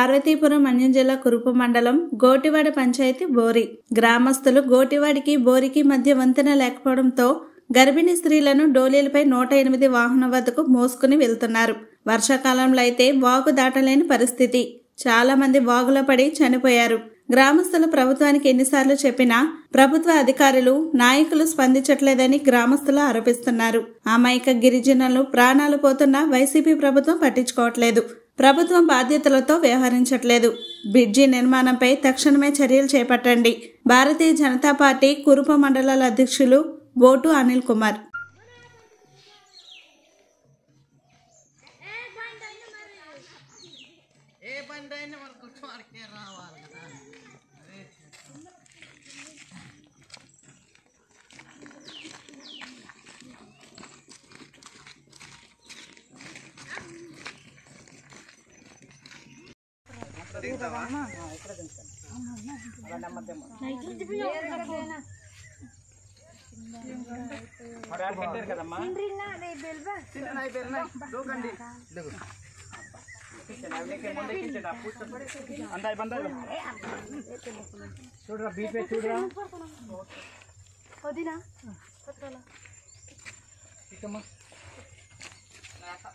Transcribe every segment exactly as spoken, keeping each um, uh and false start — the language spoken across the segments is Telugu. పార్వతీపురం అన్యం జిల్లా కురుపు మండలం గోటివాడ పంచాయతీ బోరి గ్రామస్తులు గోటివాడికి బోరికి మధ్య వంతెన లేకపోవడంతో గర్భిణీ స్త్రీలను డోలీలపై నూట ఎనిమిది వాహనం వద్దకు మోసుకొని వెళ్తున్నారు। వర్షాకాలంలో అయితే వాగు దాటలేని పరిస్థితి, చాలా మంది వాగులో పడి చనిపోయారు। గ్రామస్తులు ప్రభుత్వానికి ఎన్నిసార్లు చెప్పినా ప్రభుత్వ అధికారులు నాయకులు స్పందించట్లేదని గ్రామస్తులు ఆరోపిస్తున్నారు। అమాయక గిరిజనులు ప్రాణాలు పోతున్న వైసీపీ ప్రభుత్వం పట్టించుకోవట్లేదు, ప్రభుత్వం బాధ్యతలతో వ్యవహరించట్లేదు। బ్రిడ్జి నిర్మాణంపై తక్షణమే చర్యలు చేపట్టండి। భారతీయ జనతా పార్టీ కురుప మండలాల అధ్యక్షులు బోటు అనిల్ కుమార్।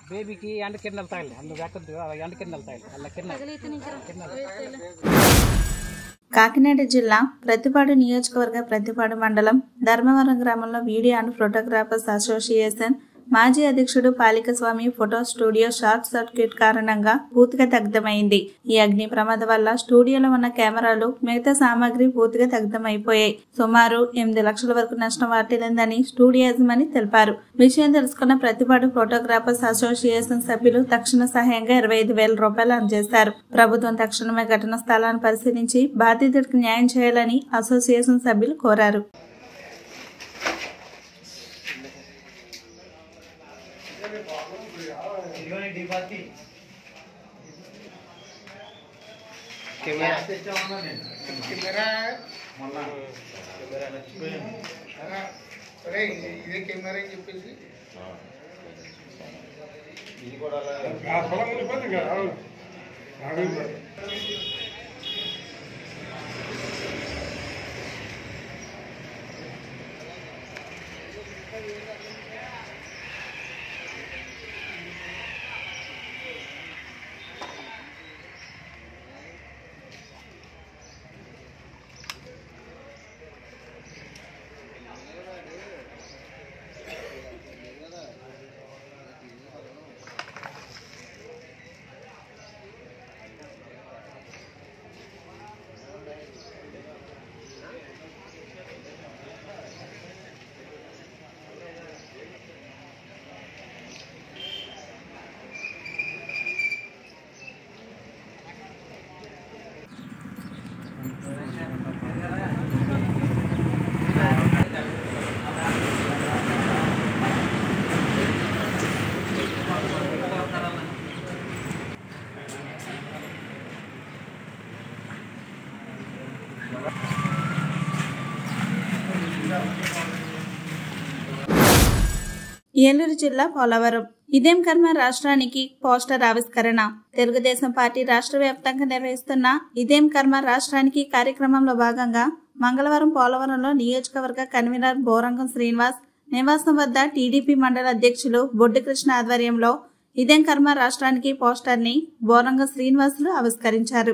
बेबी की एंड किरनल ताल हम लोग बैठते हैं एंड किरनल ताल अल्लाह किरनल। కాకినాడ జిల్లా ప్రతిపాడు నియోజకవర్గ ప్రతిపాడు మండలం ధర్మవరం గ్రామంలో వీడియో అండ్ ఫోటోగ్రాఫర్స్ అసోసియేషన్ మాజీ అధ్యక్షుడు Palikaswamy photo studio short circuit కారణంగా పూర్తిగా దగ్ధమైంది। ఈ అగ్ని ప్రమాదం వల్ల స్టూడియోలో ఉన్న కెమెరాలు మిగతా సామాగ్రి పూర్తిగా దగ్ధమైపోయాయి। సుమారు ఎనిమిది లక్షల వరకు నష్టం వాటిల్లిందని స్టూడియో యజమాని తెలిపారు। విషయం తెలుసుకున్న ప్రతిపాడు ఫోటోగ్రాఫర్స్ అసోసియేషన్ సభ్యులు తక్షణ సహాయంగా ఇరవై ఐదు వేల రూపాయలు అందజేశారు। ప్రభుత్వం తక్షణమే ఘటనా స్థలాన్ని పరిశీలించి బాధితుడికి న్యాయం చేయాలని అసోసియేషన్ సభ్యులు కోరారు। కెమెరా ఏలూరు జిల్లా పోలవరం ఇదేం కర్మ రాష్ట్రానికి పోస్టర్ ఆవిష్కరణ। తెలుగుదేశం పార్టీ రాష్ట్ర వ్యాప్తంగా నిర్వహిస్తున్న ఇదేం కర్మ రాష్ట్రానికి కార్యక్రమంలో భాగంగా మంగళవారం పోలవరంలో నియోజకవర్గ కన్వీనర్ బోరంగం శ్రీనివాస్ నివాసం వద్ద టీడీపీ మండల అధ్యక్షులు బొడ్డు కృష్ణ ఆధ్వర్యంలో ఇదేం కర్మ రాష్ట్రానికి పోస్టర్ ని బోరంగం శ్రీనివాసులు ఆవిష్కరించారు।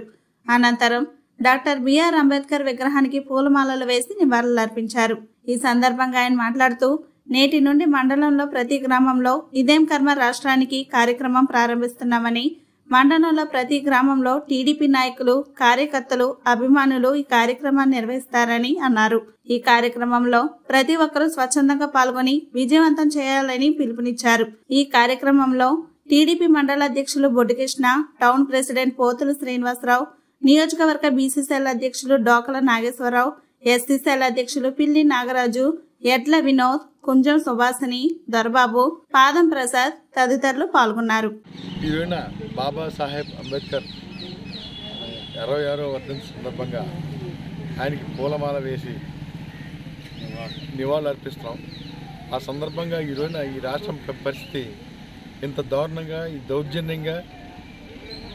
అనంతరం డాక్టర్ బిఆర్ అంబేద్కర్ విగ్రహానికి పూలమాలలు వేసి నివాళులర్పించారు। ఈ సందర్భంగా ఆయన మాట్లాడుతూ నేటి నుండి మండలంలో ప్రతి గ్రామంలో ఇదేం కర్మ రాష్ట్రానికి కార్యక్రమం ప్రారంభిస్తున్నామని, మండలంలో ప్రతి గ్రామంలో టీడీపీ నాయకులు కార్యకర్తలు అభిమానులు ఈ కార్యక్రమాన్ని నిర్వహిస్తారని అన్నారు। ఈ కార్యక్రమంలో ప్రతి ఒక్కరూ స్వచ్ఛందంగా పాల్గొని విజయవంతం చేయాలని పిలుపునిచ్చారు। ఈ కార్యక్రమంలో టీడీపీ మండల అధ్యక్షులు బొడ్డుకృష్ణ, టౌన్ ప్రెసిడెంట్ పోతుల శ్రీనివాసరావు, నియోజకవర్గ బీసీసీఎల్ అధ్యక్షులు డోకల నాగేశ్వరరావు, ఎస్సీసీఎల్ అధ్యక్షులు పిల్లి నాగరాజు, ఎడ్ల వినోద్, కుంజం సుభాషిణి, దొరబాబు, పాదం ప్రసాద్ తదితరులు పాల్గొన్నారు। ఈరోజున బాబాసాహెబ్ అంబేద్కర్ అరవై ఆరో వర్ధంతి సందర్భంగా ఆయనకి పూలమాల వేసి నివాళులు అర్పిస్తున్నాం। ఆ సందర్భంగా ఈరోజున ఈ రాష్ట్రం పరిస్థితి ఇంత దారుణంగా, ఈ దౌర్జన్యంగా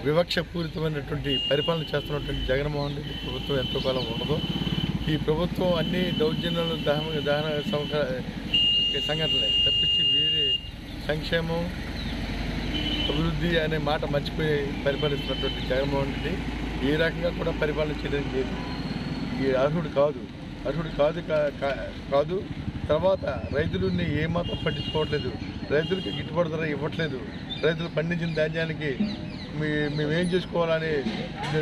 వివక్షపూరితమైనటువంటి పరిపాలన చేస్తున్నటువంటి జగన్మోహన్ రెడ్డి ప్రభుత్వం ఎంతో కాలం ఉండదు. ఈ ప్రభుత్వం అన్ని దౌర్జన్యాలు దహన దహన సంఘటనలే తప్పించి వీరి సంక్షేమం అభివృద్ధి అనే మాట మర్చిపోయి పరిపాలిస్తున్నటువంటి జగన్మోహన్ రెడ్డి ఈ రకంగా కూడా పరిపాలన చేయడం లేదు. ఈ అర్హుడు కాదు అర్హుడు కాదు కాదు తర్వాత రైతులని ఏమాత్రం పట్టించుకోవట్లేదు, రైతులకి గిట్టుబాటు ధర ఇవ్వట్లేదు, రైతులు పండించిన ధాన్యానికి మీ మేమేం చేసుకోవాలనే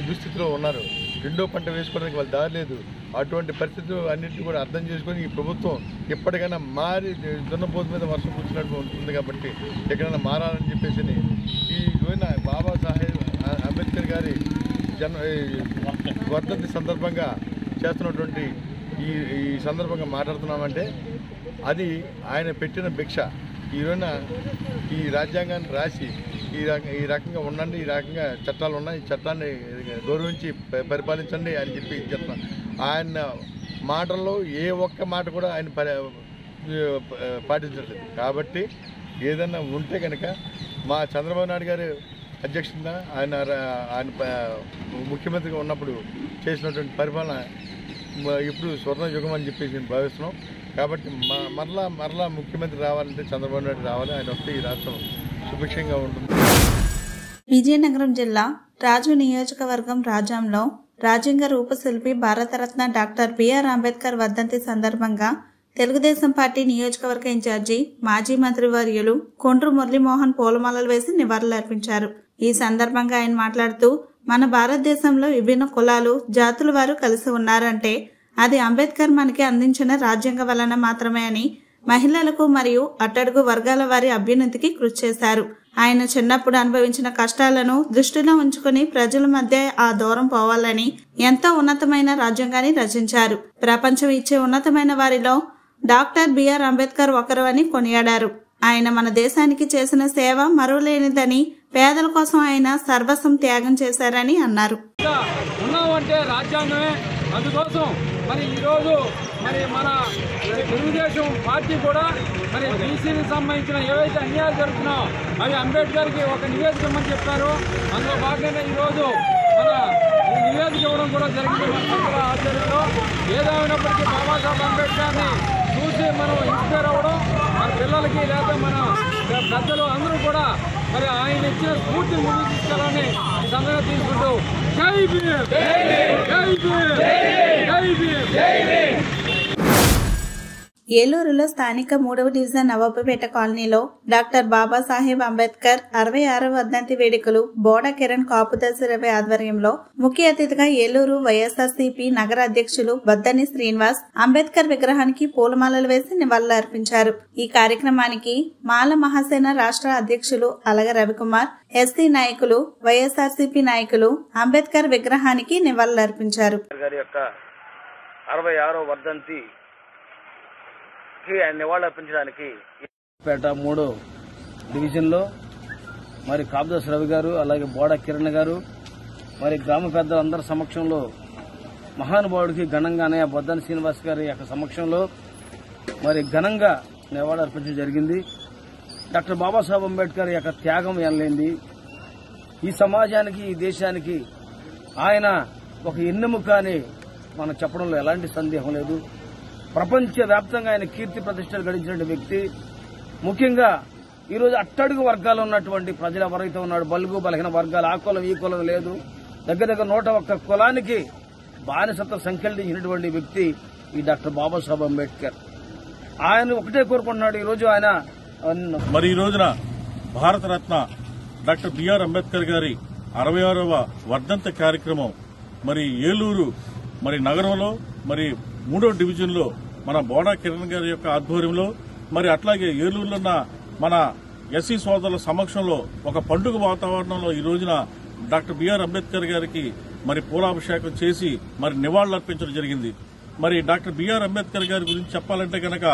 దుస్థితిలో ఉన్నారు. రెండో పంట వేసుకోవడానికి వాళ్ళు దారి లేదు. అటువంటి పరిస్థితులు అన్నింటినీ కూడా అర్థం చేసుకొని ఈ ప్రభుత్వం ఎప్పటికైనా మారి దున్నపోతు మీద వర్షం కూర్చున్నట్టు ఉంటుంది కాబట్టి ఎక్కడైనా మారాలని చెప్పేసి ఈ రోజున బాబాసాహెబ్ అంబేద్కర్ గారి జన్మ వర్ధంతి సందర్భంగా చేస్తున్నటువంటి ఈ ఈ సందర్భంగా మాట్లాడుతున్నామంటే అది ఆయన పెట్టిన భిక్ష. ఈ రోజున ఈ రాజ్యాంగాన్ని రాసి ఈ ఈ రకంగా ఉండండి, ఈ రకంగా చట్టాలు ఉన్నాయి, ఈ చట్టాన్ని గౌరవించి పరిపాలించండి అని చెప్పి చెప్తాను. ఆయన మాటల్లో ఏ ఒక్క మాట కూడా ఆయన పాటించట్లేదు. కాబట్టి ఏదన్నా ఉంటే కనుక మా చంద్రబాబు నాయుడు గారు అధ్యక్షత ఆయన ఆయన ముఖ్యమంత్రిగా ఉన్నప్పుడు చేసినటువంటి పరిపాలన ఇప్పుడు స్వర్ణయుగం అని చెప్పేసి మేము భావిస్తున్నాం. కాబట్టి మా మరలా మరలా ముఖ్యమంత్రి రావాలంటే చంద్రబాబు నాయుడు రావాలి. ఆయన వస్తే ఈ రాష్ట్రం సుభిక్షంగా ఉంటుంది. విజయనగరం జిల్లా రాజు నియోజకవర్గం రాజంలో రాజ్యాంగ రూపశిల్పి భారతరత్న డాక్టర్ బిఆర్ అంబేద్కర్ వర్ధంతి సందర్భంగా తెలుగుదేశం పార్టీ నియోజకవర్గ ఇన్ఛార్జి మాజీ మంత్రివర్యులు కొండ్రు మురళీమోహన్ పూలమాలలు వేసి నివాళులర్పించారు. ఈ సందర్భంగా ఆయన మాట్లాడుతూ మన భారతదేశంలో విభిన్న కులాలు జాతుల వారు కలిసి ఉన్నారంటే అది అంబేద్కర్ మనకి అందించిన రాజ్యాంగ వలన మాత్రమే అని మహిళలకు మరియు అట్టడుగు వర్గాల వారి అభ్యున్నతికి కృషి చేశారు. ఆయన చిన్నప్పుడు అనుభవించిన కష్టాలను దృష్టిలో ఉంచుకుని ప్రజల మధ్య ఆ దూరం పోవాలని ఎంతో ఉన్నతమైన రాజ్యాంగాన్ని రచించారు. ప్రపంచం ఇచ్చే ఉన్నతమైన వారిలో డాక్టర్ బిఆర్ అంబేద్కర్ ఒకరు అని కొనియాడారు. ఆయన మన దేశానికి చేసిన సేవ మరువలేనిదని, పేదల కోసం ఆయన సర్వస్వం త్యాగం చేశారని అన్నారు. ఉన్నామంటే రాజ్యాంగమే. అందుకోసం మరి ఈరోజు మరి మన తెలుగుదేశం పార్టీ కూడా మరి బీసీకి సంబంధించిన ఏవైతే అన్యాయాలు జరుగుతున్నాయో అవి అంబేద్కర్కి ఒక నివేదిక అని చెప్పారు. అందులో భాగంగా ఈరోజు మన నివేదిక ఇవ్వడం కూడా జరిగింది. మన ఆధ్వర్యంలో ఏదైనప్పటికీ బాబాసాహెబ్ అంబేద్కర్ని చూసి మనం ఇన్స్పైర్ అవ్వడం, మన పిల్లలకి లేదా మన పెద్దలు అందరూ కూడా మరి ఆయన ఇచ్చిన స్ఫూర్తిని ముందుకు తీసుకెళ్ళాలని సందర్భంగా తీసుకుంటూ జై భీమ్ జై భీమ్ జై భీమ్ జై భీమ్. ఏలూరులో స్థానిక మూడవ డివిజన్ నవాబుపేట కాలనీలో డాక్టర్ బాబాసాహెబ్ అంబేద్కర్ అరవై ఆరవ వర్ధంతి వేడుకలు బోడా కిరణ్ కాపుదర్శి రవి ఆధ్వర్యంలో ముఖ్య అతిథిగా ఏలూరు వైఎస్ఆర్సీపీ నగర అధ్యక్షులు బద్దని శ్రీనివాస్ అంబేద్కర్ విగ్రహానికి పూలమాలలు వేసి నివాళులర్పించారు. ఈ కార్యక్రమానికి మాల మహాసేన రాష్ట్ర అధ్యక్షులు అలగ రవికుమార్, ఎస్సీ నాయకులు, వైఎస్ఆర్సీపీ నాయకులు అంబేద్కర్ విగ్రహానికి నివాళులర్పించారు. ఆయన నివాళులర్పించడానికి పేట మూడో డివిజన్లో మరి కాపుదాస్ రవి గారు అలాగే బోడా కిరణ్ గారు మరి గ్రామ పెద్దల అందరి సమక్షంలో మహానుభావుడికి ఘనంగా అనే బొద్దని శ్రీనివాస్ గారి యొక్క సమక్షంలో మరి ఘనంగా నివాళులర్పించడం జరిగింది. డాక్టర్ బాబాసాహెబ్ అంబేద్కర్ యొక్క త్యాగం ఎనలేంది. ఈ సమాజానికి ఈ దేశానికి ఆయన ఒక ఎన్నెముక అని మనం చెప్పడంలో ఎలాంటి సందేహం లేదు. ప్రపంచవ్యాప్తంగా ఆయన కీర్తి ప్రతిష్టలు గడించిన వ్యక్తి. ముఖ్యంగా ఈరోజు అట్టడుగు వర్గాలు ఉన్నటువంటి ప్రజలు ఎవరైతే ఉన్నాడు బలుగు బలహీన వర్గాలు ఆ కులం ఈ కులం లేదు, దగ్గర దగ్గర నూట ఒక్క కులానికి బానిసత్వం సంకల్పించినటువంటి వ్యక్తి ఈ డాక్టర్ బాబాసాహెబ్ అంబేద్కర్. ఆయన ఒకటే కోరుకుంటున్నాడు ఈరోజు ఆయన మరి ఈ రోజున భారతరత్న డాక్టర్ బిఆర్ అంబేద్కర్ గారి అరవై ఆరవ వర్ధంతి కార్యక్రమం మరి ఏలూరు మరి నగరంలో మరి మూడో డివిజన్లో మన బోడా కిరణ్ గారి యొక్క ఆధ్వర్యంలో మరి అట్లాగే ఏలూరులో ఉన్న మన ఎస్సీ సోదరుల సమక్షంలో ఒక పండుగ వాతావరణంలో ఈ రోజున డాక్టర్ బిఆర్ అంబేద్కర్ గారికి మరి పూలాభిషేకం చేసి మరి నివాళులర్పించడం జరిగింది. మరి డాక్టర్ బిఆర్ అంబేద్కర్ గారి గురించి చెప్పాలంటే కనుక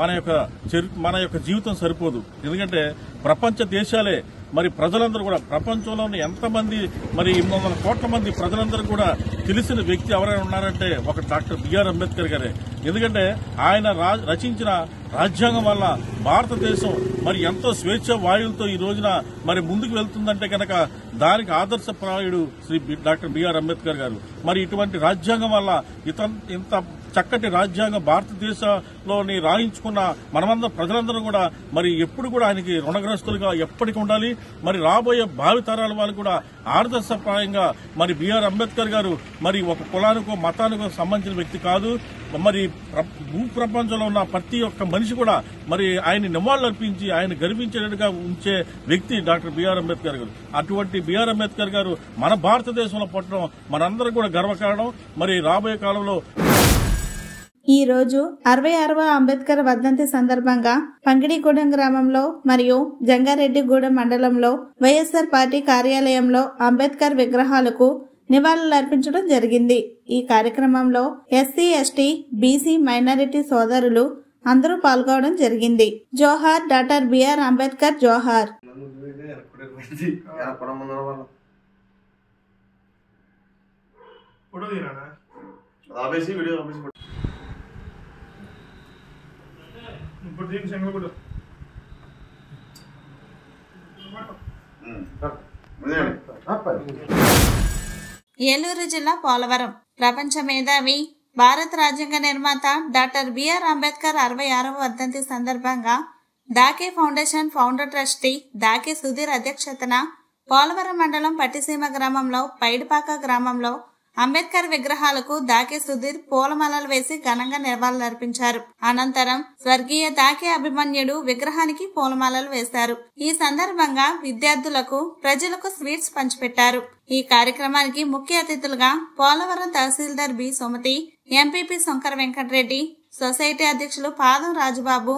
మన యొక్క మన యొక్క జీవితం సరిపోదు. ఎందుకంటే ప్రపంచ దేశాలే మరి ప్రజలందరూ కూడా ప్రపంచంలోని ఎంతమంది మరి ఎనిమిది వందల కోట్ల మంది ప్రజలందరూ కూడా తెలిసిన వ్యక్తి ఎవరైనా ఉన్నారంటే ఒక డాక్టర్ బిఆర్ అంబేద్కర్ గారే. ఎందుకంటే ఆయన రచించిన రాజ్యాంగం వల్ల భారతదేశం మరి ఎంతో స్వేచ్ఛ వాయువులతో ఈ రోజున మరి ముందుకు వెళ్తుందంటే కనుక దానికి ఆదర్శప్రాయుడు శ్రీ డాక్టర్ బిఆర్ అంబేద్కర్ గారు. మరి ఇటువంటి రాజ్యాంగం వల్ల ఇంత చక్కటి రాజ్యాంగం భారతదేశంలోని రాయించుకున్న మనమందరం ప్రజలందరూ కూడా మరి ఎప్పుడు కూడా ఆయనకి రుణగ్రస్తులుగా ఎప్పటికీ ఉండాలి. మరి రాబోయే భావితరాల వాళ్ళు కూడా ఆదర్శప్రాయంగా మరి బిఆర్ అంబేద్కర్ గారు మరి ఒక కులానికో మతానికో సంబంధించిన వ్యక్తి కాదు. మరి భూ ప్రపంచంలో ఉన్న ప్రతి ఒక్క మనిషి కూడా మరి ఆయన నివాళులు అర్పించి ఆయన గర్వించేటట్టుగా ఉంచే వ్యక్తి డాక్టర్ బిఆర్ అంబేద్కర్ గారు. అటువంటి బిఆర్ అంబేద్కర్ గారు మన భారతదేశంలో పుట్టడం మనందరం కూడా గర్వకారణం. మరి రాబోయే కాలంలో ఈ రోజు అరవై ఆరవ అంబేద్కర్ వర్ధంతి సందర్భంగా పంగిడిగూడెం గ్రామంలో మరియు జంగారెడ్డిగూడెం మండలంలో వైఎస్ఆర్ పార్టీ కార్యాలయంలో అంబేద్కర్ విగ్రహాలకు నివాళులర్పించడం జరిగింది. ఈ కార్యక్రమంలో ఎస్సీ ఎస్టీ బీసీ మైనారిటీ సోదరులు అందరూ పాల్గొనడం జరిగింది. జోహార్ డాక్టర్ బిఆర్ అంబేద్కర్ జోహార్. ఏలూరు జిల్లా పోలవరం ప్రపంచ మేధావి భారత రాజ్యాంగ నిర్మాత డాక్టర్ బిఆర్ అంబేద్కర్ అరవై ఆరవ వర్ధంతి సందర్భంగా Dake foundation founder trustee Dake Sudheer అధ్యక్షతన పోలవరం మండలం పట్టిసీమ గ్రామంలో పైడిపాక గ్రామంలో అంబేద్కర్ విగ్రహాలకు దాకే సుధీర్ పూలమాలలు వేసి ఘనంగా నివాళులర్పించారు. అనంతరం స్వర్గీయ దాకే అభిమన్యుడు విగ్రహానికి పూలమాలలు వేశారు. ఈ సందర్భంగా విద్యార్థులకు ప్రజలకు స్వీట్స్ పంచిపెట్టారు. ఈ కార్యక్రమానికి ముఖ్య అతిథులుగా పోలవరం తహసీల్దార్ B Sumathi, MPP Shankara Venkatareddy, society అధ్యక్షులు పాదం రాజుబాబు,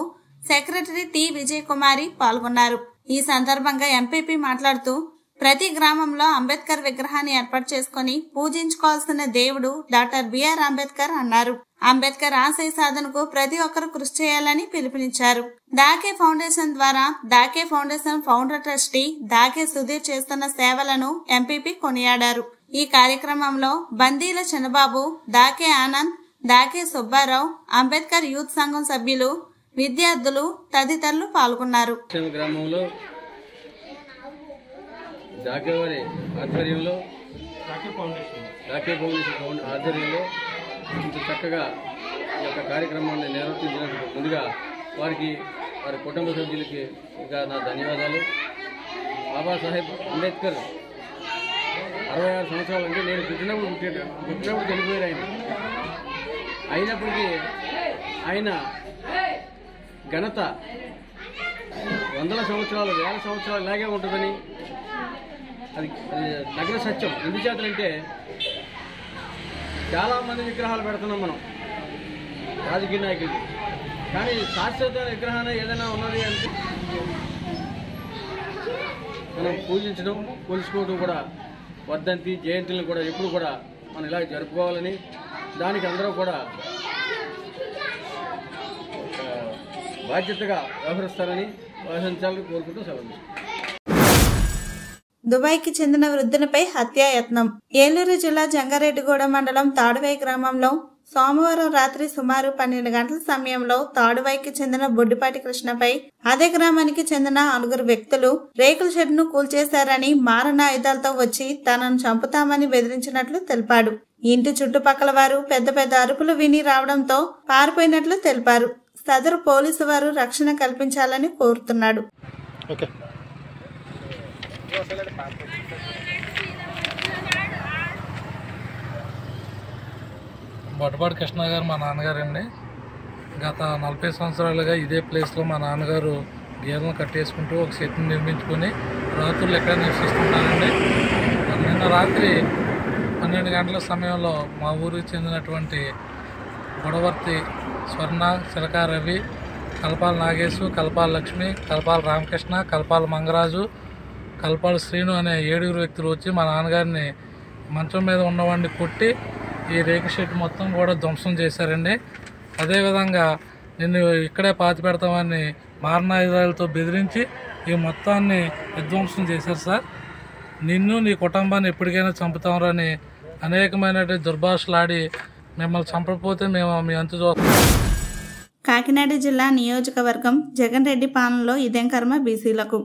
సెక్రటరీ టి విజయ కుమారి పాల్గొన్నారు. ఈ సందర్భంగా ఎంపీపీ మాట్లాడుతూ ప్రతి గ్రామంలో అంబేద్కర్ విగ్రహాన్ని ఏర్పాటు చేసుకుని పూజించుకోవాల్సిన దేవుడు డాక్టర్ బిఆర్ అంబేద్కర్ అన్నారు. అంబేద్కర్ ఆశయ సాధనకు ప్రతి ఒక్కరు కృషి చేయాలని పిలుపునిచ్చారు. దాకే ఫౌండేషన్ ద్వారా Dake foundation founder trustee Dake Sudheer చేస్తున్న సేవలను ఎంపీపీ కొనియాడారు. ఈ కార్యక్రమంలో బందీల చంద్రబాబు, దాకే ఆనంద్, దాకే సుబ్బారావు, అంబేద్కర్ యూత్ సంఘం సభ్యులు, విద్యార్థులు తదితరులు పాల్గొన్నారు. గ్రామంలో దాకేవారి ఆధ్వర్యంలో దాకే ఫౌండేషన్ దాకే ఫౌండేషన్ ఆధ్వర్యంలో ఇంత చక్కగా ఈ యొక్క కార్యక్రమాన్ని నిర్వర్తించినందుకు ముందుగా వారికి వారి కుటుంబ సభ్యులకి ఇంకా నా ధన్యవాదాలు. బాబాసాహెబ్ అంబేద్కర్ అరవై ఆరు సంవత్సరాలు అంటే నేను పుట్టినప్పుడు పుట్టాను పుట్టినప్పుడు చనిపోయారు. ఆయన అయినప్పటికీ ఆయన ఘనత వందల సంవత్సరాలు వేల సంవత్సరాలు ఇలాగే ఉంటుందని అది నగ్న సత్యం. ఎందుచేతలంటే చాలామంది విగ్రహాలు పెడుతున్నాం మనం రాజకీయ నాయకులకి, కానీ శాశ్వత విగ్రహాన్ని ఏదైనా ఉన్నది అంటే మనం పూజించడం కొలుసుకోవడం కూడా వర్ధంతి జయంతులను కూడా ఎప్పుడు కూడా మనం ఇలా జరుపుకోవాలని దానికి అందరూ కూడా బాధ్యతగా వ్యవహరిస్తారని వ్యవహరించాలని కోరుకుంటూ సెలవు. దుబాయ్కి చెందిన వృద్ధునిపై హత్యాయత్నం. ఏలూరు జిల్లా జంగారెడ్డిగూడ మండలం తాడువై గ్రామంలో సోమవారం రాత్రి సుమారు పన్నెండు గంటల సమయంలో తాడువైకి చెందిన బొడ్డిపాటి కృష్ణపై అదే గ్రామానికి చెందిన నలుగురు వ్యక్తులు రేకుల షెడ్ ను కూల్చేశారని, మారణ ఆయుధాలతో వచ్చి తనను చంపుతామని బెదిరించినట్లు తెలిపాడు. ఇంటి చుట్టుపక్కల వారు పెద్ద పెద్ద అరుపులు విని రావడంతో పారిపోయినట్లు తెలిపారు. సదరు పోలీసు వారు రక్షణ కల్పించాలని కోరుతున్నాడు. బొడ్డపాటి కృష్ణ గారు మా నాన్నగారు అండి. గత నలభై సంవత్సరాలుగా ఇదే ప్లేస్లో మా నాన్నగారు గేదెలను కట్టేసుకుంటూ ఒక చెట్టును నిర్మించుకొని రాత్రులు ఎక్కడ నివసిస్తున్నారండి. నిన్న రాత్రి పన్నెండు గంటల సమయంలో మా ఊరికి చెందినటువంటి గొడవర్తి స్వర్ణ, శిలకా రవి, కల్పాల నాగేశు, కల్పాల లక్ష్మి, కల్పాల రామకృష్ణ, కల్పాల మంగరాజు, కల్పాల శ్రీను అనే ఏడుగురు వ్యక్తులు వచ్చి మా నాన్నగారిని మంచం మీద ఉన్నవాడిని కొట్టి ఈ రేకు షెడ్ మొత్తం కూడా ధ్వంసం చేశారండి. అదేవిధంగా నిన్ను ఇక్కడే పాతి పెడతామని మారణాయుధాలతో బెదిరించి ఈ మొత్తాన్ని విధ్వంసం చేశారు. సార్, నిన్ను నీ కుటుంబాన్ని ఎప్పటికైనా చంపుతామని అనేకమైనటువంటి దుర్భాషలాడి మిమ్మల్ని చంపకపోతే మేము మీ అంత చూస్తాం. కాకినాడ జిల్లా నియోజకవర్గం జగన్ రెడ్డి పాలనలో ఇదేం కర్మ బీసీలకు.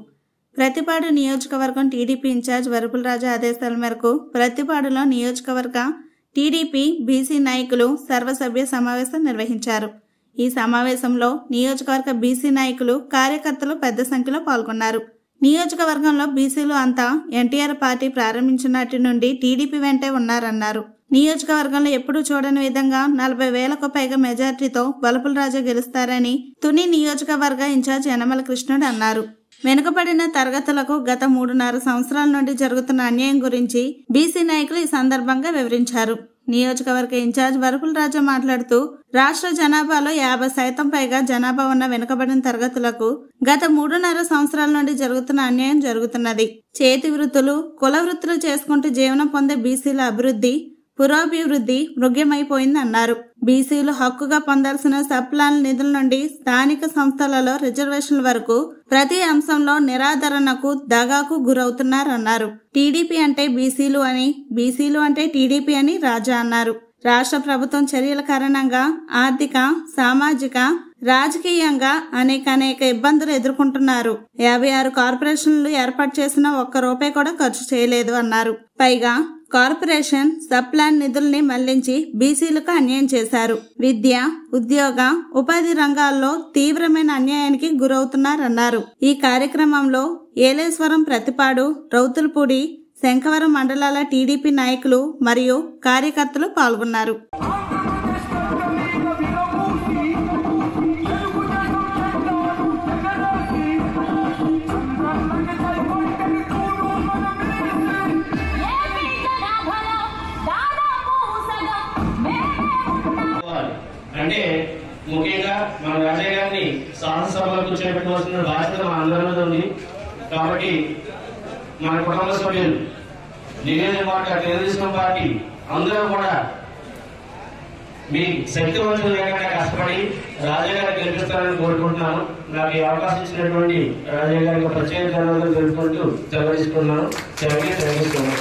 ప్రతిపాడు నియోజకవర్గం టీడీపీ ఇన్ఛార్జ్ వరపుల రాజా ఆదేశాల మేరకు ప్రతిపాడులో నియోజకవర్గ టీడీపీ బీసీ నాయకులు సర్వసభ్య సమావేశం నిర్వహించారు. ఈ సమావేశంలో నియోజకవర్గ బీసీ నాయకులు కార్యకర్తలు పెద్ద సంఖ్యలో పాల్గొన్నారు. నియోజకవర్గంలో బీసీలు అంతా ఎన్టీఆర్ పార్టీ ప్రారంభించినటి నుండి టీడీపీ వెంటే ఉన్నారన్నారు. నియోజకవర్గంలో ఎప్పుడూ చూడని విధంగా నలభై వేలకు పైగా మెజార్టీతో వలపుల రాజా గెలుస్తారని తుని నియోజకవర్గ ఇన్ఛార్జ్ యనమల కృష్ణుడు అన్నారు. వెనుకబడిన తరగతులకు గత మూడున్నర సంవత్సరాల నుండి జరుగుతున్న అన్యాయం గురించి బీసీ నాయకులు ఈ సందర్భంగా వివరించారు. నియోజకవర్గ ఇన్ఛార్జ్ వరపుల రాజా మాట్లాడుతూ రాష్ట్ర జనాభాలో యాభై శాతం పైగా జనాభా ఉన్న వెనుకబడిన తరగతులకు గత మూడున్నర సంవత్సరాల నుండి జరుగుతున్న అన్యాయం జరుగుతున్నది. చేతి వృత్తులు కుల వృత్తులు చేసుకుంటూ జీవనం పొందే బీసీల అభివృద్ధి పురాభివృద్ధి మృగ్యమైపోయిందన్నారు. బీసీలు హక్కుగా పొందాల్సిన సబ్ ప్లాన్ నిధుల నుండి స్థానిక సంస్థలలో రిజర్వేషన్ల వరకు ప్రతి అంశంలో నిరాదరణకు దగాకు గురవుతున్నారన్నారు. టీడీపీ అంటే బీసీలు అని, బీసీలు అంటే టీడీపీ అని రాజా అన్నారు. రాష్ట్ర ప్రభుత్వం చర్యల కారణంగా ఆర్థిక, సామాజిక, రాజకీయంగా అనేక అనేక ఇబ్బందులు ఎదుర్కొంటున్నారు. యాభై ఆరు కార్పొరేషన్లు ఏర్పాటు చేసిన ఒక్క రూపాయి కూడా ఖర్చు చేయలేదు అన్నారు. పైగా కార్పొరేషన్ సబ్ ప్లాన్ నిధుల్ని మళ్లించి బీసీలకు అన్యాయం చేశారు. విద్య, ఉద్యోగ, ఉపాధి రంగాల్లో తీవ్రమైన అన్యాయానికి గురవుతున్నారన్నారు. ఈ కార్యక్రమంలో ఏలేశ్వరం, ప్రతిపాడు, రౌతులపూడి, శంఖవరం మండలాల టీడీపీ నాయకులు మరియు కార్యకర్తలు పాల్గొన్నారు. అంటే ముఖ్యంగా మన రాజా గారిని శాసనసభలో కూర్చోబెట్టవలసిన బాధ్యత మన అందరి మీద ఉంది. కాబట్టి మన కుటుంబ సభ్యులు, నియోజకవర్గ తెలుగుదేశం పార్టీ అందరూ కూడా మీ శక్తివంతులు లేకుండా కష్టపడి రాజా గారిని గెలిపిస్తారని కోరుకుంటున్నాను. నాకు ఈ అవకాశం ఇచ్చినటువంటి రాజా గారికి ప్రత్యేక ధన్యవాదాలు తెలుపుకుంటూ తెలియజేసుకున్నాను. తెలియజేస్తున్నాను.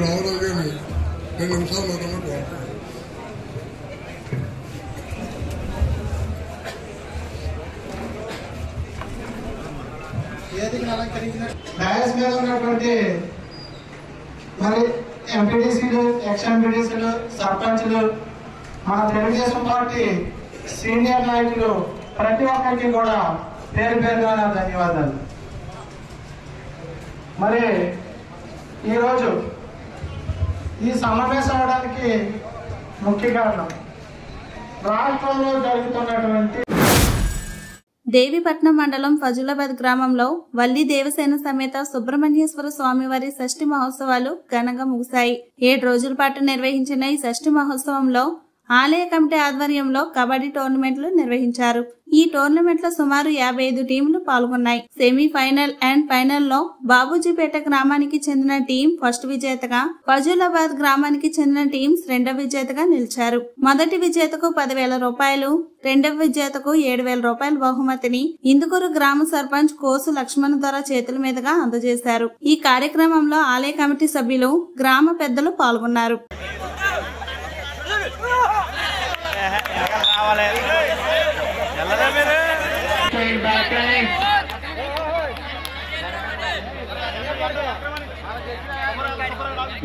రామారావు గారిని రెండు నిమిషాలు మాత్రమే డయాస్ మీద ఉన్నటువంటి మరి ఎంపీడీసీలు, ఎక్స్ ఎంపీడీసీలు, సర్పంచ్లు, మన తెలుగుదేశం పార్టీ సీనియర్ నాయకులు ప్రతి ఒక్కరికి కూడా పేరు పేరుగా నా ధన్యవాదాలు. మరి ఈరోజు ఈ సమావేశం అవడానికి ముఖ్య కారణం రాష్ట్రంలో జరుగుతున్నటువంటి దేవీపట్నం మండలం ఫజులాబాద్ గ్రామంలో వల్లి దేవసేన సమేత సుబ్రహ్మణ్యేశ్వర స్వామివారి షష్ఠి మహోత్సవాలు ఘనంగా ముగిశాయి. ఏడు రోజుల పాటు నిర్వహించిన ఈ షష్ఠి మహోత్సవంలో ఆలయ కమిటీ ఆధ్వర్యంలో కబడ్డీ టోర్నమెంట్లు నిర్వహించారు. ఈ టోర్నమెంట్ లో సుమారు యాభై ఐదు టీంలు పాల్గొన్నాయి. సెమీ ఫైనల్ అండ్ ఫైనల్ లో బాబూజీపేట గ్రామానికి చెందిన టీం ఫస్ట్ విజేతగా, ఫజులాబాద్ గ్రామానికి చెందిన టీమ్స్ రెండవ విజేతగా నిలిచారు. మొదటి విజేతకు పదివేల రూపాయలు, రెండవ విజేతకు ఏడు వేల రూపాయల బహుమతిని ఇందుకూరు గ్రామ సర్పంచ్ కోసు లక్ష్మణ్ ద్వారా చేతుల మీదుగా అందజేశారు. ఈ కార్యక్రమంలో ఆలయ కమిటీ సభ్యులు, గ్రామ పెద్దలు పాల్గొన్నారు. ఈ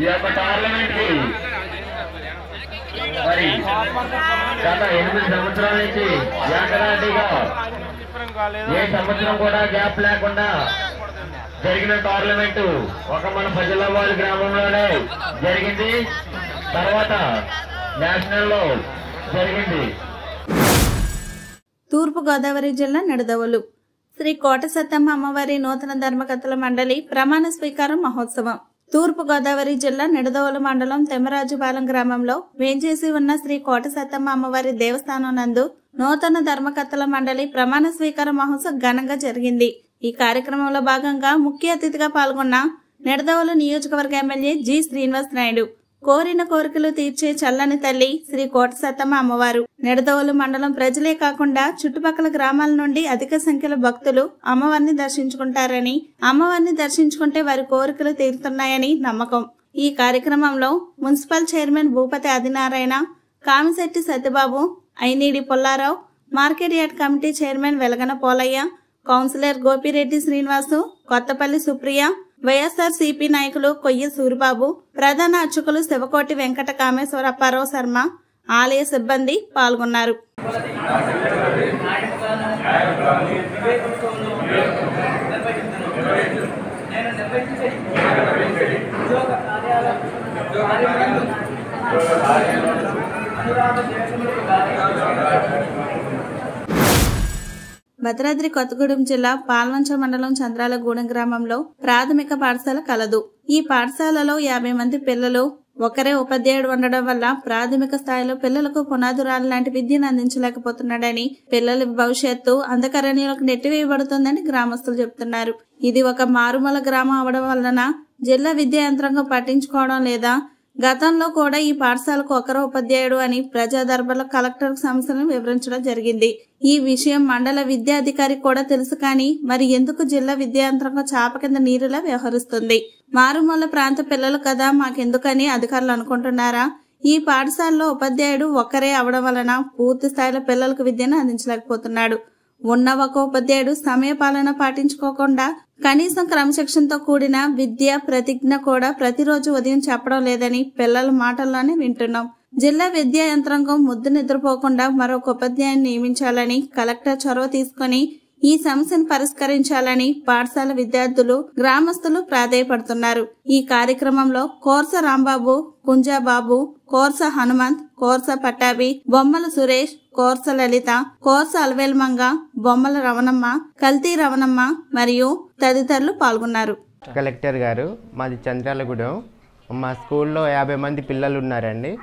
యొక్క పార్లమెంట్ కి మరి గత ఎనిమిది సంవత్సరాల నుంచి ఏకరాటిగా ఏ సంవత్సరం కూడా గ్యాప్ లేకుండా జరిగిన పార్లమెంటు ఒక మన ఫజలాబాద్ గ్రామంలోనే జరిగింది, తర్వాత నేషనల్ లో జరిగింది. తూర్పుగోదావరి జిల్లా నిడదవోలు శ్రీ కోట సత్తమ్మ అమ్మవారి నూతన ధర్మకథల మండలి ప్రమాణ స్వీకారం మహోత్సవం తూర్పుగోదావరి జిల్లా నిడదవోలు మండలం తెమ్మరాజుపాలెం గ్రామంలో వేంచేసి ఉన్న శ్రీ కోట సత్తమ్మ అమ్మవారి దేవస్థానం నందు నూతన ధర్మకథల మండలి ప్రమాణ స్వీకార మహోత్సవం ఘనంగా జరిగింది. ఈ కార్యక్రమంలో భాగంగా ముఖ్య అతిథిగా పాల్గొన్న నిడదవోలు నియోజకవర్గ ఎమ్మెల్యే జి శ్రీనివాస్ నాయుడు కోరిన కోరికలు తీర్చే చల్లని తల్లి శ్రీ కోటసత్తమ్మ అమ్మవారు. నిడదవోలు మండలం ప్రజలే కాకుండా చుట్టుపక్కల గ్రామాల నుండి అధిక సంఖ్యలో భక్తులు అమ్మవారిని దర్శించుకుంటారని, అమ్మవారిని దర్శించుకుంటే వారి కోరికలు తీరుతున్నాయని నమ్మకం. ఈ కార్యక్రమంలో municipal chairman Bhupathi Adinarayana, Kamisetti Satyababu, Ainidi Pullarao, market yard committee chairman Velagana Polayya, councillor Gopireddy Srinivasu, Kothapalli Supriya, YSRCP నాయకులు కొయ్య సూరిబాబు, ప్రధాన అర్చకులు శివకోటి వెంకట కామేశ్వర అప్పారావు శర్మ, ఆలయ సిబ్బంది పాల్గొన్నారు. భద్రాద్రి కొత్తగూడెం జిల్లా పాల్వంచ మండలం చంద్రాలగూడెం గ్రామంలో ప్రాథమిక పాఠశాల కలదు. ఈ పాఠశాలలో యాభై మంది పిల్లలు, ఒకరే ఉపాధ్యాయుడు ఉండడం వల్ల ప్రాథమిక స్థాయిలో పిల్లలకు పునాదురాలు లాంటి విద్యను అందించలేకపోతున్నాడని, పిల్లల భవిష్యత్తు అంధకారంలోకి నెట్టివేయబడుతుందని గ్రామస్తులు చెబుతున్నారు. ఇది ఒక మారుమూల గ్రామం అవడం వలన జిల్లా విద్యా యంత్రాంగం పట్టించుకోవడం లేదా గతంలో కూడా ఈ పాఠశాలకు ఒకరు ఉపాధ్యాయుడు అని ప్రజా దర్బార్లో కలెక్టర్ సమస్యలను వివరించడం జరిగింది. ఈ విషయం మండల విద్యాధికారి కూడా తెలుసు, కానీ మరి ఎందుకు జిల్లా విద్యాయంత్రంగా చాప కింద నీరులా వ్యవహరిస్తుంది? మారుమూల ప్రాంత పిల్లలు కదా, మాకెందుకని అధికారులు అనుకుంటున్నారా? ఈ పాఠశాలలో ఉపాధ్యాయుడు ఒక్కరే అవడం వలన పూర్తి స్థాయిలో పిల్లలకు విద్యను అందించలేకపోతున్నాడు. ఉన్న ఒక ఉపాధ్యాయుడు సమయపాలన పాటించుకోకుండా కనీసం క్రమశిక్షణతో కూడిన విద్య ప్రతిజ్ఞ కూడా ప్రతిరోజు ఉదయం చెప్పడం లేదని పిల్లల మాటల్లోనే వింటున్నాం. జిల్లా విద్యా యంత్రాంగం ముద్దు నిద్రపోకుండా మరొక ఉపాధ్యాయుని నియమించాలని కలెక్టర్ చొరవ తీసుకుని ఈ సమస్యను పరిష్కరించాలని పాఠశాల విద్యార్థులు, గ్రామస్తులు ప్రాధాయపడుతున్నారు. ఈ కార్యక్రమంలో కోర్స రాంబాబు, కుంజాబాబు, కోర్స హనుమంత్, కోర్స పట్టాభి, బొమ్మల సురేష్, కోర్స లలిత, కోర్స అలవేల్మంగ, బొమ్మల రవణమ్మ, కల్తీ రవణమ్మ మరియు తదితరులు పాల్గొన్నారు. కలెక్టర్ గారు, మాది చంద్రాలగూడెం. మా స్కూల్లో యాభై మంది పిల్లలు ఉన్నారండి.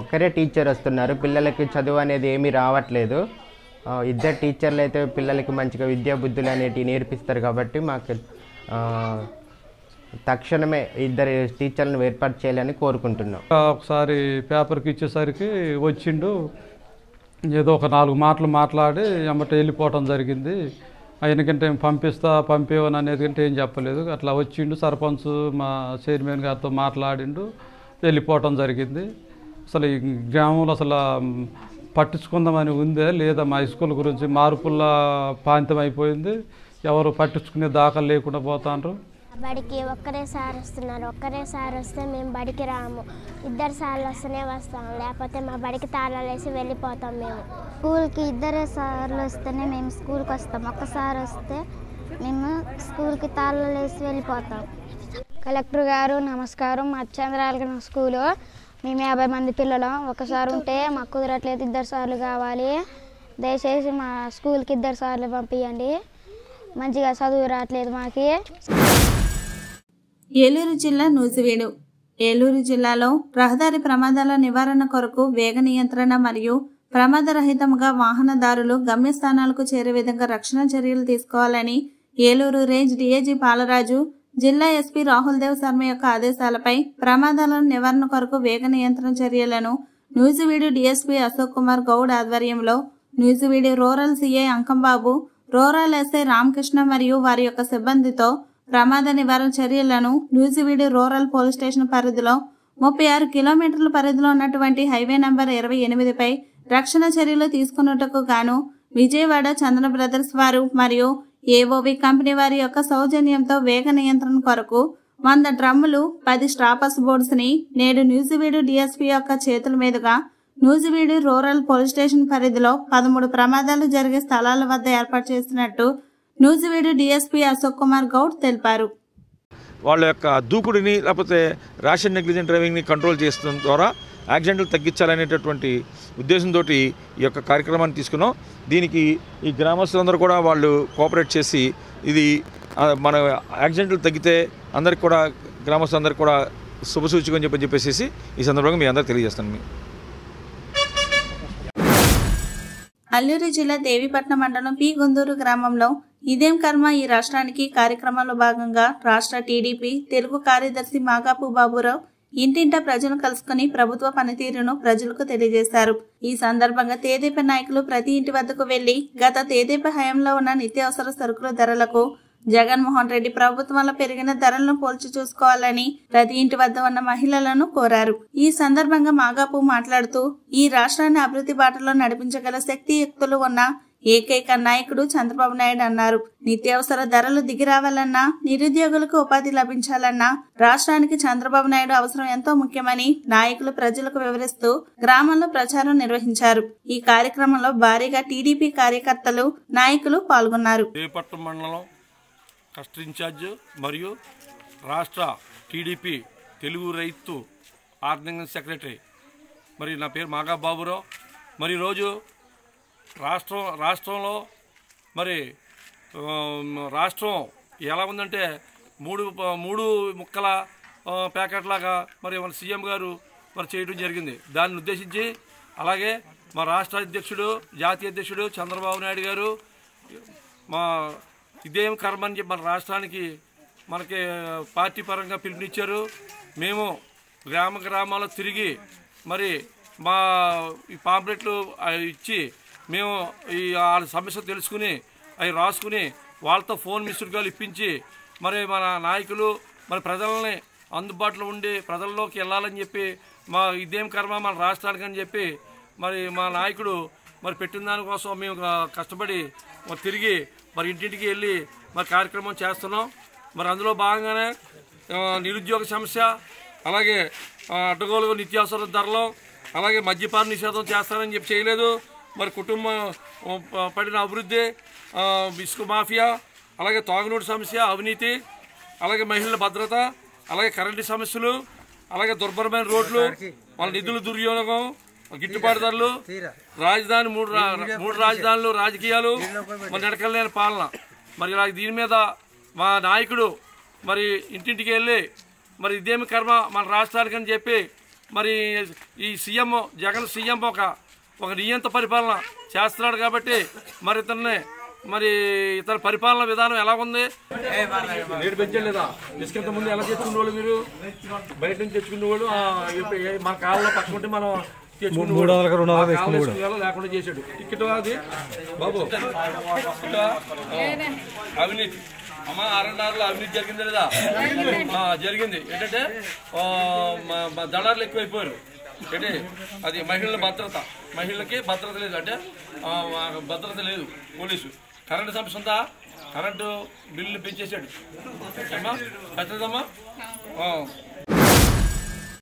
ఒక్కరే టీచర్ వస్తున్నారు. పిల్లలకి చదువు అనేది ఏమీ రావట్లేదు. ఇద్దరు టీచర్లు అయితే పిల్లలకి మంచిగా విద్యా బుద్ధులు అనేటివి నేర్పిస్తారు. కాబట్టి మాకు తక్షణమే ఇద్దరు టీచర్లను ఏర్పాటు చేయాలని కోరుకుంటున్నాం. ఒకసారి పేపర్కి ఇచ్చేసరికి వచ్చిండు, ఏదో ఒక నాలుగు మాటలు మాట్లాడి ఎమ్మట వెళ్ళిపోవటం జరిగింది. ఆయనకంటే పంపిస్తా పంపేవని అనేది కంటే ఏం చెప్పలేదు. అట్లా వచ్చిండు, సర్పంచ్ మా చైర్మన్ గారితో మాట్లాడిండు, వెళ్ళిపోవటం జరిగింది. అసలు ఈ గ్రామంలో అసలు పట్టించుకుందామని ఉందే లేదా? మా స్కూల్ గురించి మార్పుల్లా ప్రాంతం అయిపోయింది. ఎవరు పట్టించుకునే దాఖలు లేకుండా పోతాండ్రు. బడికి ఒక్కరే సార్ వస్తున్నారు. ఒక్కరే సార్ వస్తే మేము బడికి రాము. ఇద్దరు సార్లు వస్తేనే వస్తాం, లేకపోతే మా బడికి తాళాలు వేసి వెళ్ళిపోతాం. మేము స్కూల్కి ఇద్దరే సార్లు వస్తేనే మేము స్కూల్కి వస్తాం. ఒక్కసారి వస్తే మేము స్కూల్కి తాళాలు వేసి వెళ్ళిపోతాం. కలెక్టర్ గారు నమస్కారం. మా చంద్రాలగూడెం స్కూలు మేము యాభై మంది పిల్లలు. ఒకసారి ఉంటే మాకు కుదరట్లేదు, ఇద్దరు సార్లు కావాలి. దయచేసి మా స్కూల్కి ఇద్దరు సార్లు పంపించండి. మంచిగా చదువు రావట్లేదు మాకు. ఏలూరు జిల్లా నూజివీడు. ఏలూరు జిల్లాలో రహదారి ప్రమాదాల నివారణ కొరకు వేగ నియంత్రణ మరియు ప్రమాదరహితంగా వాహనదారులు గమ్యస్థానాలకు చేరే విధంగా రక్షణ చర్యలు తీసుకోవాలని ఏలూరు రేంజ్ డిఐజీ పాలరాజు, జిల్లా ఎస్పీ రాహుల్ దేవ్ శర్మ యొక్క ఆదేశాలపై ప్రమాదాల నివారణ కొరకు వేగ నియంత్రణ చర్యలను నూజివీడు డిఎస్పీ అశోక్ కుమార్ గౌడ్ ఆధ్వర్యంలో Nuzvid rural CI Ankambabu, rural SI Ramakrishna మరియు వారి యొక్క సిబ్బందితో ప్రమాద నివారణ చర్యలను నూజివీడు రూరల్ పోలీస్ స్టేషన్ పరిధిలో ముప్పై ఆరు కిలోమీటర్ల పరిధిలో ఉన్నటువంటి హైవే నంబర్ ఇరవై ఎనిమిదిపై రక్షణ చర్యలు తీసుకున్నట్టుకు గాను విజయవాడ చందన బ్రదర్స్ వారు మరియు ఏఓవి కంపెనీ వారి యొక్క సౌజన్యంతో వేగ నియంత్రణ కొరకు వంద డ్రమ్ములు, పది స్టాపర్స్ బోర్డ్స్ ని నేడు నూజివీడు డిఎస్పీ యొక్క చేతుల మీదుగా నూజివీడు రూరల్ పోలీస్ స్టేషన్ పరిధిలో పదమూడు ప్రమాదాలు జరిగే స్థలాల వద్ద ఏర్పాటు చేస్తున్నట్టు నూజివీడు డిఎస్పీ అశోక్ కుమార్ గౌడ్ తెలిపారు. వాళ్ళ యొక్క దూకుడిని లేకపోతే ర్యాష్ నెగ్లిజెంట్ డ్రైవింగ్ని కంట్రోల్ చేసడం ద్వారా యాక్సిడెంట్లు తగ్గించాలనేటటువంటి ఉద్దేశంతో ఈ యొక్క కార్యక్రమాన్ని తీసుకున్నాం. దీనికి ఈ గ్రామస్తులందరూ కూడా వాళ్ళు కోఆపరేట్ చేసి ఇది మన యాక్సిడెంట్లు తగ్గితే అందరికి కూడా గ్రామస్తులందరికీ కూడా శుభసూచికం చెప్పని చెప్పేసి ఈ సందర్భంగా మీ అందరికీ తెలియజేస్తాను. అల్లూరు జిల్లా దేవీపట్నం మండలం పి గుందూరు గ్రామంలో ఇదేం కర్మ ఈ రాష్ట్రానికి కార్యక్రమంలో భాగంగా రాష్ట్ర టీడీపీ తెలుగు కార్యదర్శి మాగాపు బాబురావు ఇంటింట ప్రజలు కలుసుకొని ప్రభుత్వ పనితీరును ప్రజలకు తెలియజేశారు। ఈ సందర్భంగా తేదేపా నాయకులు ప్రతి ఇంటి వద్దకు వెళ్లి గత తేదేపా హయాంలో ఉన్న నిత్యావసర సరుకుల ధరలకు జగన్ మోహన్ రెడ్డి ప్రభుత్వంలో పెరిగిన ధరలను పోల్చి చూసుకోవాలని ప్రతి ఇంటి వద్ద ఉన్న మహిళలను కోరారు। ఈ సందర్భంగా మాగాపు మాట్లాడుతూ ఈ రాష్ట్రాన్ని అభివృద్ధి బాటలో నడిపించగల శక్తియుక్తులు ఉన్న ఏకైక నాయకుడు చంద్రబాబు నాయుడు అన్నారు। నిత్యావసర ధరలు దిగిరావాలన్నా నిరుద్యోగులకు ఉపాధి లభించాలన్నా రాష్ట్రానికి చంద్రబాబు నాయుడు అవసరం ఎంతో ముఖ్యమని నాయకులు ప్రజలకు వివరిస్తూ గ్రామాల్లో ప్రచారం నిర్వహించారు। ఈ కార్యక్రమంలో భారీగా టీడీపీ కార్యకర్తలు నాయకులు పాల్గొన్నారు। కస్టర్ ఇన్ఛార్జ్ మరియు రాష్ట్ర టీడీపీ తెలుగు రైతు ఆర్గనైజింగ్ సెక్రటరీ మరి నా పేరు మాగా బాబురావు। మరి ఈరోజు రాష్ట్రం రాష్ట్రంలో మరి రాష్ట్రం ఎలా ఉందంటే మూడు మూడు ముక్కల ప్యాకెట్లాగా మరి మన సీఎం గారు మరి చేయడం జరిగింది। దాన్ని ఉద్దేశించి అలాగే మా రాష్ట్ర అధ్యక్షుడు జాతీయ అధ్యక్షుడు చంద్రబాబు నాయుడు గారు మా ఇదేం కర్మ అని చెప్పి మన రాష్ట్రానికి మనకి పార్టీ పరంగా పిలుపునిచ్చారు। మేము గ్రామ గ్రామాల్లో తిరిగి మరి మా ఈ పాంప్లెట్లు ఇచ్చి మేము ఈ వాళ్ళ సమస్యలు తెలుసుకుని అవి రాసుకుని వాళ్ళతో ఫోన్ మిస్టర్గాలు ఇప్పించి మరి మన నాయకులు మరి ప్రజలని అందుబాటులో ఉండి ప్రజల్లోకి వెళ్ళాలని చెప్పి మా ఇదేం కర్మ మన రాష్ట్రానికి అని చెప్పి మరి మా నాయకుడు మరి పెట్టిన దానికోసం మేము కష్టపడి మరి తిరిగి మరి ఇంటింటికి వెళ్ళి మరి కార్యక్రమం చేస్తున్నాం। మరి అందులో భాగంగానే నిరుద్యోగ సమస్య అలాగే అడ్డగోలు నిత్యావసర ధరలు అలాగే మద్యపాన నిషేధం చేస్తానని చెప్పి చేయలేదు। మరి కుటుంబం పడిన అభివృద్ధి ఇసుక మాఫియా అలాగే తాగునీటి సమస్య అవినీతి అలాగే మహిళల భద్రత అలాగే కరెంటు సమస్యలు అలాగే దుర్భరమైన రోడ్లు వాళ్ళ నిధుల దుర్వినియోగం గిట్టుబాటు ధరలు రాజధాని మూడు మూడు రాజధానులు రాజకీయాలు మరి నడకలేని పాలన మరి ఇలా దీని మీద మా నాయకుడు మరి ఇంటింటికి వెళ్ళి మరి ఇదేమి కర్మ మన రాష్ట్రానికి అని చెప్పి మరి ఈ సీఎం జగన్ సీఎం ఒక ఒక నియంత పరిపాలన చేస్తున్నాడు కాబట్టి మరి ఇతన్ని మరి ఇతని పరిపాలన విధానం ఎలా ఉంది నేడు పెంచలేదా ఇసుకంత ముందు ఎలా తెచ్చుకునేవాళ్ళు మీరు బయట నుంచి తెచ్చుకునేవాళ్ళు మన కాలంలో పట్టుకుంటే మనం లేకుండా చేశాడు టికెట్ అది బాబు అవినీతి అమ్మ ఆర్ఎన్ఆర్లో అవినీతి జరిగింది లేదా జరిగింది ఏంటంటే దళారులు ఎక్కువైపోయారు అంటే అది మహిళల భద్రత మహిళలకి భద్రత లేదు అంటే భద్రత లేదు పోలీసు కరెంటు సమస్య ఉందా కరెంటు బిల్లు పెంచేశాడు అమ్మా ఖచ్చితమ్మా